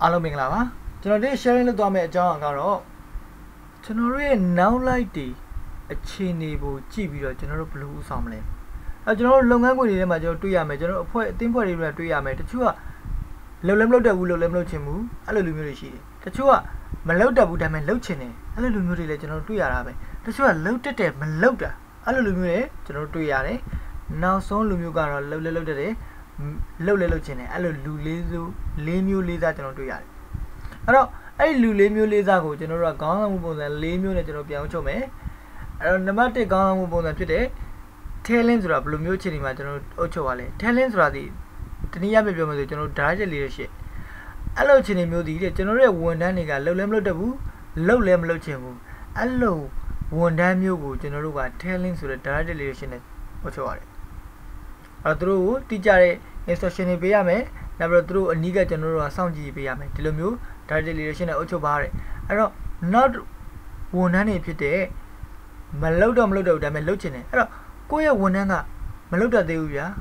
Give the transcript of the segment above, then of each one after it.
Hello, Minglava. Today, sharing the Dome John Garo. Today, now lighty a chini will cheap your general blue family. A general long angular major to Yamajo, temporary to Yamatua. Lolemloda will Lemlochemu, Alumurishi. Tatua, Malota would have a lochene, Alumuri general to Yarabe. Tatua lotate, Malota, Alumure, general to Yare. Now, so Lumugara, Lolelode. Low little chin, a little lizu, lemu liza to yard. I do lemu lizago, general Ganga Mubon and lemu natural pianchome. Aronomate Ganga Mubon today. Talents rub Lumuchini Matano Ochovale. Talents radi. Tania Bibom the general Draja leadership. Allo chini mudi, the general Wondaniga, low lemlo tabu, low lemlo chemu. Allo Wondamugo, general talents with the Draja leadership Ochovale. Through teacher instruction in Piame, never through a nigger general or sound GPM, Tilomu, Tradition Ochobare. I don't not Wunani Pite Malodam Lodo Dameluchine. Koya Wunana Maloda Deuya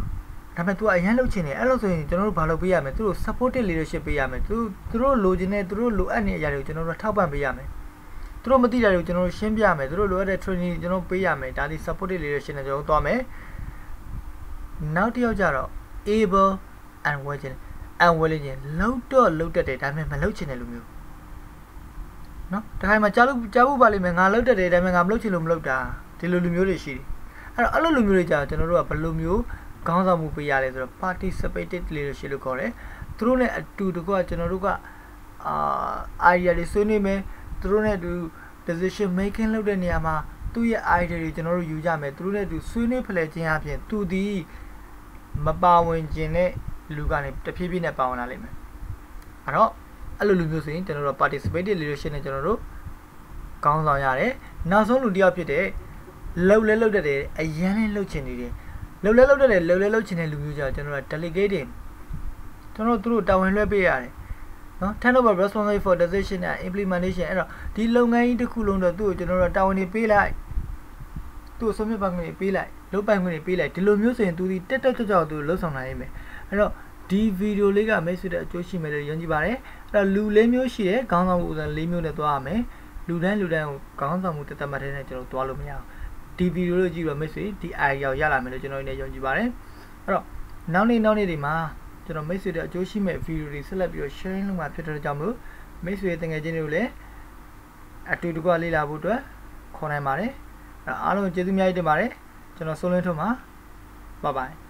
Tamatua Yaluchine, also in general Palo Piame through supported leadership Piame, through Logine, through Luani Yaru general Taban Piame, through material general Shimbiame, through Loda Trini general Piame, that is supported leadership as Otome. Now, the able and willing loaded it. I mean, Maluchinelum. No, time a Jabu Baliman, I loaded it. I mean, I'm Lucilum Loda, Tilumurishi. And Alumurija, General Palumu, Ganza Mupial, participated leadership, thrown at two to go at Genoruga. Iarisunime, thrown at decision making Lodaniama, to your idea, General Ujame, thrown at to Sunni Pelagian Appian, to the Mabawan Gene Lugani, the Pibina Pound element. And all Alulusin, general participated leadership in general Council Yare, Nason Ludiapide, Lowlelo de Day, a Yan Luchinide, Lowlelo de Day, Lowlelo Chinelumuja, general delegating. Tono through Town Lepiare. No, turn over responsible for decision and implementation error. The Longa into Kulunda to general Town in Pilai. To some of the people, Lopanguni Pila, Tilomusin to the Teta to Losong Naime. And the video Liga makes it a Joshi Meda Yanjibare, the Lulemioshi, Gangamu and Limu to Ame, Ludan Ludan, Gangamu Tata Marina to Alumia. The video makes it the Aya Yala Melogeno in Yanjibare. Nowny de Ma, General makes it a Joshi Med video, celebrate your sharing my Peter Jamu, makes it a genuine Atuka Lila Buddha, Conamare. I don't know if you can get a little bit of a